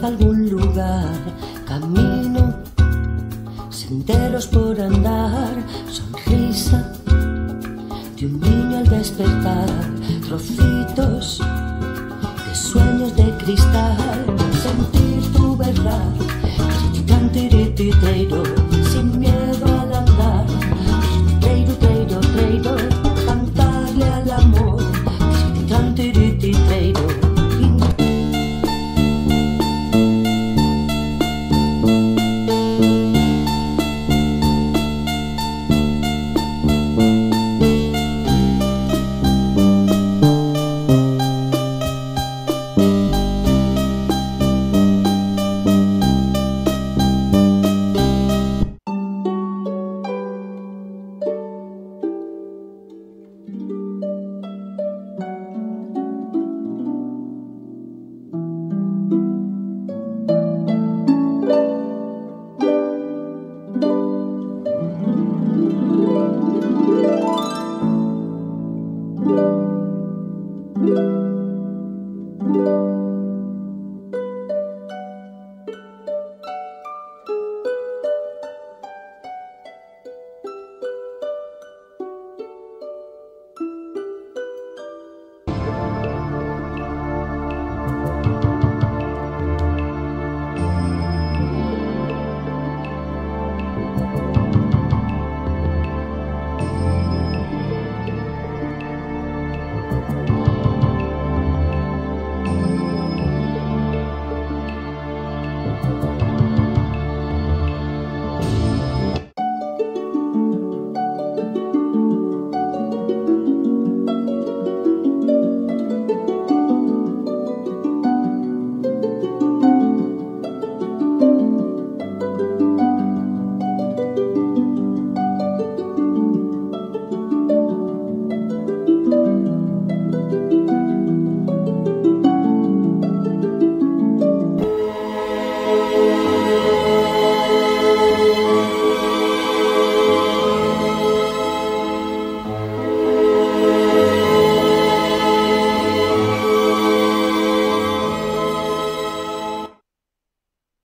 Algún lugar, camino, senderos por andar, sonrisa de un niño al despertar, trocitos de sueños de cristal.